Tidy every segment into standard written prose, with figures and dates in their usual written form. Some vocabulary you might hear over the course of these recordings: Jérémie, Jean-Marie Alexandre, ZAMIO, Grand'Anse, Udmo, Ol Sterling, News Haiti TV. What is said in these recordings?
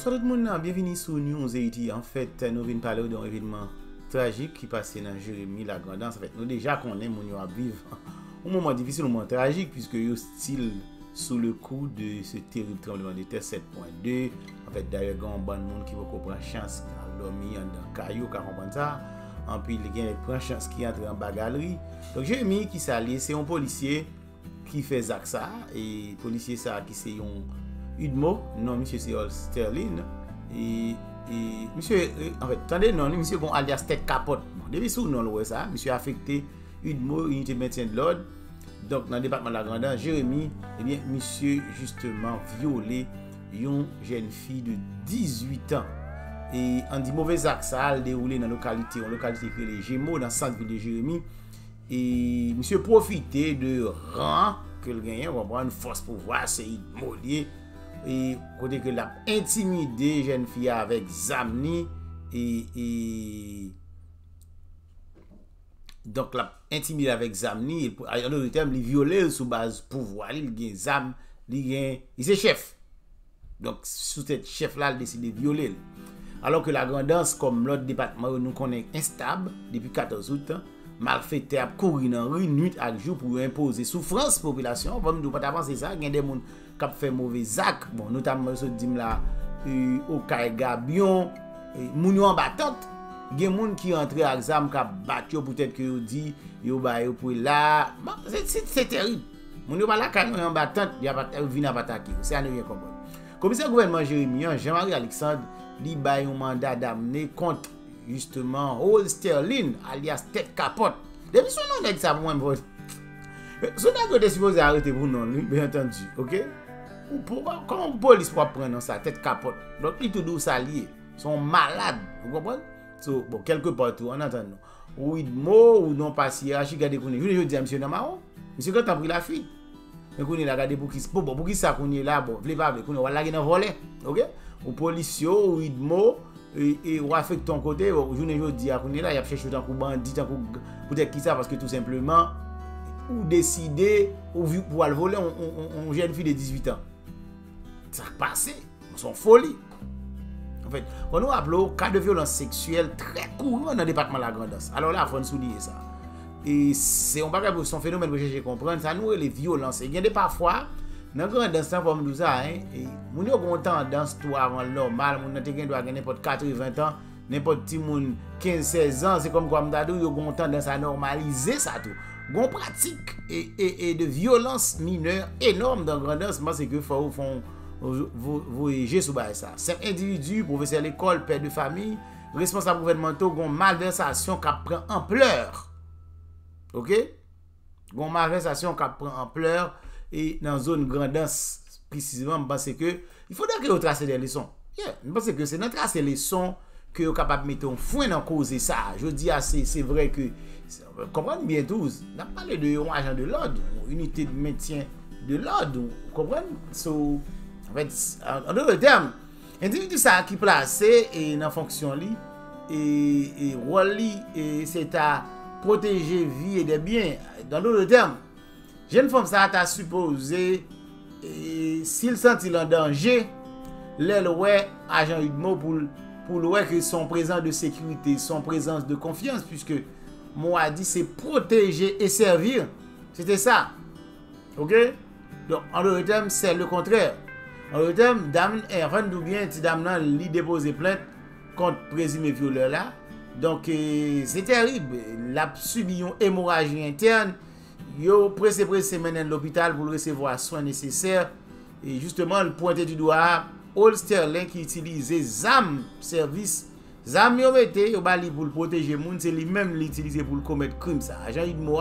Bonsoir tout le monde, bienvenue sur News Haiti. En fait, nous venons parler d'un événement tragique qui passait dans Jérémie, la Grand'Anse. En fait, nous déjà connaissons mon yo à vivre un moment difficile, un moment tragique, puisque yo style sous le coup de ce terrible tremblement de terre 7.2. En fait, d'ailleurs, il y a un bon monde qui va prendre chance à dormir dans le caillou, qui comprend ça. En plus, il y a une chance qui entre en bagalerie. Donc, Jérémie qui s'allie, c'est un policier qui fait ça. Et policier ça qui c'est un Udmo, non, monsieur c'est Ol Sterling. Et monsieur, en fait, attendez, non, monsieur, bon, alias tête capote. Depuis sous non, le ça, monsieur affecté Udmo, unité maintien de l'ordre. Donc, dans le département de la Grand'Anse, Jérémie, eh bien, monsieur, justement, violé une jeune fille de 18 ans. Et on dit mauvais acte, ça a déroulé dans la localité, en localité qui est les Gémeaux, dans le centre de Jérémie. Et monsieur profité de rang que le gagnant va avoir une force pour voir, c'est Udmo lié. Et côté que l'a intimidé jeune fille avec ZAMIO et donc l'a intimidé avec ZAMIO et en d'autres termes il violé sous base pouvoir, il gagne ZAM, il gagne, il c'est chef. Donc sous cette chef là il décide de violer. Alors que la Grand'Anse comme l'autre département nous connaît instable depuis 14 août, malfaiteur a couru dans rue nuit à jour pour imposer souffrance population, on ne peut pas avancer ça, il y a des monde qui fait mauvais actes, bon, notamment ce dim là au Caille Gabion, moun en battante, gen moun qui rentré à exam qui battu peut-être que yo dit yo ba yo pour là, c'est terrible. Moun yo ba la caille en battante, il va venir attaquer. C'est à ne rien comprendre. Commissaire gouvernement Jérémie, Jean-Marie Alexandre, li bay un mandat d'amener contre justement Ol Sterling alias tête capote. Depuis son nom nèg ça pour moi. Son nèg était supposé arrêter pour non, bien entendu, OK? Comment la police peut prendre sa tête capote? Donc, ils tout doux s'allier. Ils sont malades. Vous comprenez? So, bon, quelque part, on attend. Ou ils mot ou non pas si je garde qu'on est. Je dis à M. Namao, monsieur, quand tu as pris la fille, mais qu'on est là, regardez pour qui ça qu'on est là, bon, vous ne pas, qu'on est là, il y a un volet. OK? Ou policier, ou ils mot, et ou affecte ton côté, ou je dis à qu'on est là, il y a cherché un coup bandit, un coup, peut-être qui ça, parce que tout simplement, ou décider, ou vu pour aller voler, on jeune fille de 18 ans. Ça a passé, ils sont folie. En fait, on nous rappelle cas de violence sexuelle très courant dans le département de la Grand'Anse. Alors là, il faut nous souligner ça. Et c'est un phénomène que j'ai compris, ça nous est les violences. Et il y a des parfois, dans la Grand'Anse, comme nous ça, on a une tendance tout avant normal, on a n'importe 80 ans, n'importe petit monde 15-16 ans, c'est comme quoi on a une tendance à normaliser ça tout. Gon pratique et de violence mineure énorme dans Grand'Anse, c'est que vous voyez sous ça. Cet individu, professeur à l'école, père de famille, responsable gouvernementaux, gon malversation qui prend ampleur. OK? Gon malversation qui prend ampleur et dans zone Grand'Anse précisément, parce que il faudrait que vous tracez des leçons. Je pense que c'est dans tracer les leçons que vous capable de mettre un foin dans cause ça. Je dis assez, c'est vrai que comprenez bien tous, on a parlé de un agent de l'ordre, unité de maintien de l'ordre, vous comprenez? So, en fait, en d'autres termes, l'individu ça qui placé et dans fonction li et rôle li et c'est à protéger vie et des biens. Dans d'autres termes, jeune femme ça t'a supposé s'il sentit en danger, l'elle ouais agent Udmo pour le que son présent de sécurité, son présence de confiance, puisque moi a dit c'est protéger et servir. C'était ça. OK? Donc, en d'autres termes, c'est le contraire. En d'autres termes, dame, rendez-vous bien, ti dame nan li déposer plainte contre présumé violeur là. Donc, c'est terrible. La subi une hémorragie interne. Yo pressé menen l'hôpital pour recevoir soins nécessaires. Et justement, le pointé du doigt, Ol Sterling qui utilisait ZAM, service. ZAMIO mette yo bali pour protéger moun, c'est lui même l'utiliser pour commettre crime ça. Agent Udmo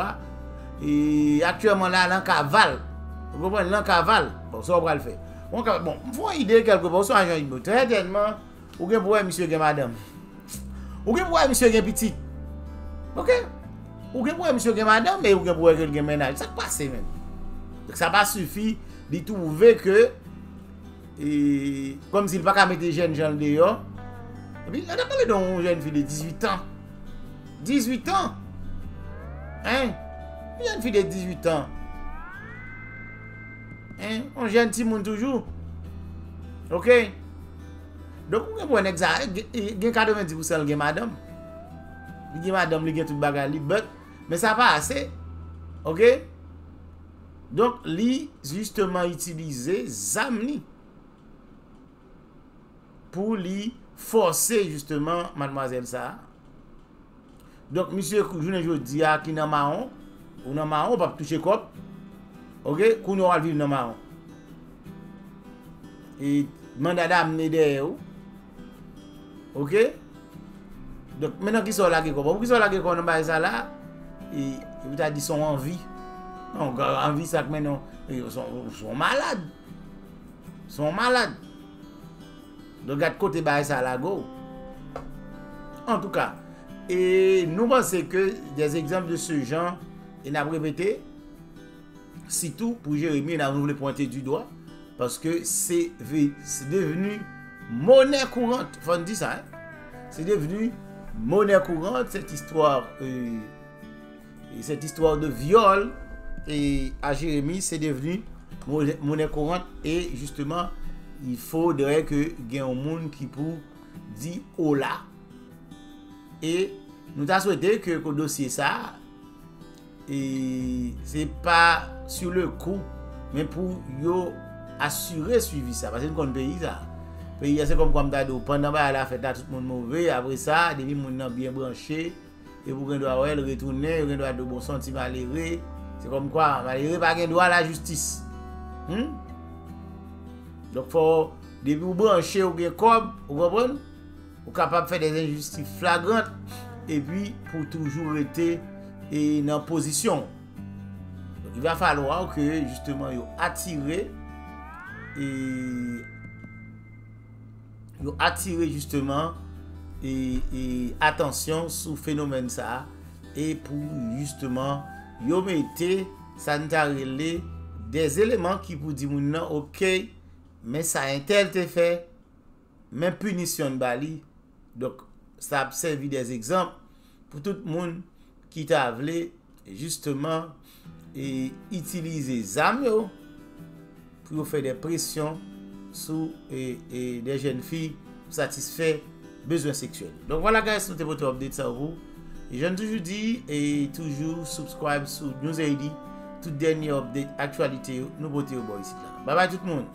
et actuellement là dans cavale. Vous comprenez dans cavale. Bon ça on va le faire. Bon faut idée quelque part ça agent Udmo très tellement ou gen pour monsieur gen madame. Ou gen pour monsieur gen petit. OK? Ou gen pour monsieur gen madame mais ou gen pour gen ménage. Ça passe même. Donc ça pas suffit de trouver que et comme s'il pas qu'à mettre jeunes gens dehors. On a parlé d'une jeune fille de 18 ans. 18 ans? Hein? Une jeune fille de 18 ans. Hein? On jeune petit monde toujours. OK? Donc, vous avez 90% de madame. Vous madame, vous avez tout le bagage, mais ça pas assez. OK? Donc, lui, justement, utiliser Zamni pour lui forcer, justement, mademoiselle ça. Donc, monsieur, je ne dis pas qu'il est dans marron, ou dans marron, pas toucher cop. OK? Qu'on aura vivre dans marron. Et mandat d'amener derrière. OK? Donc, maintenant, qui sont là, qui sont là, qui sont là, qui sont là, et vous avez dit son envie. Non, envie, ça que maintenant, ils sont malades. Ils sont malades. Donc, regarde côté de ça là, go. En tout cas, et nous pensons que des exemples de ce genre, et n'a répété, si tout pour Jérémie, nous voulons pointer du doigt. Parce que c'est devenu monnaie courante. Faut enfin, dire ça. Hein? C'est devenu monnaie courante, cette histoire de viol et à Jérémie, c'est devenu monnaie courante. Et justement, il faudrait que y ait un monde qui pour dire hola. Et nous avons souhaité que le dossier ça, et c'est pas sur le coup, mais pour yo assurer suivi ça parce que nous pays ça pays c'est comme quand d'ado pendant ba la fête tout le monde mauvais après ça depuis monde bien branché et pour qu'on doit retourner on doit de bon sentiment malheureux c'est comme quoi malheureux pas gain droit à la justice donc faut depuis ou branché ou gain cob vous comprenez ou capable faire des injustices flagrantes et puis pour toujours être en position donc il va falloir que justement yo attirer et nous attirer justement et attention sur phénomène ça et pour justement yo mettez ça des éléments qui pour dire non OK mais ça a un tel fait mais punition bali donc ça a servi des exemples pour tout le monde qui t'a voulu justement et utiliser ZAMIO pour faire des pressions sur des jeunes filles satisfaits besoins sexuels. Donc voilà, guys, c'était votre update sur vous. Et j'aime toujours dire, et toujours subscribe sur News Haiti, toute dernière update, actualité, nouveauté au bois ici. Bye bye tout le monde.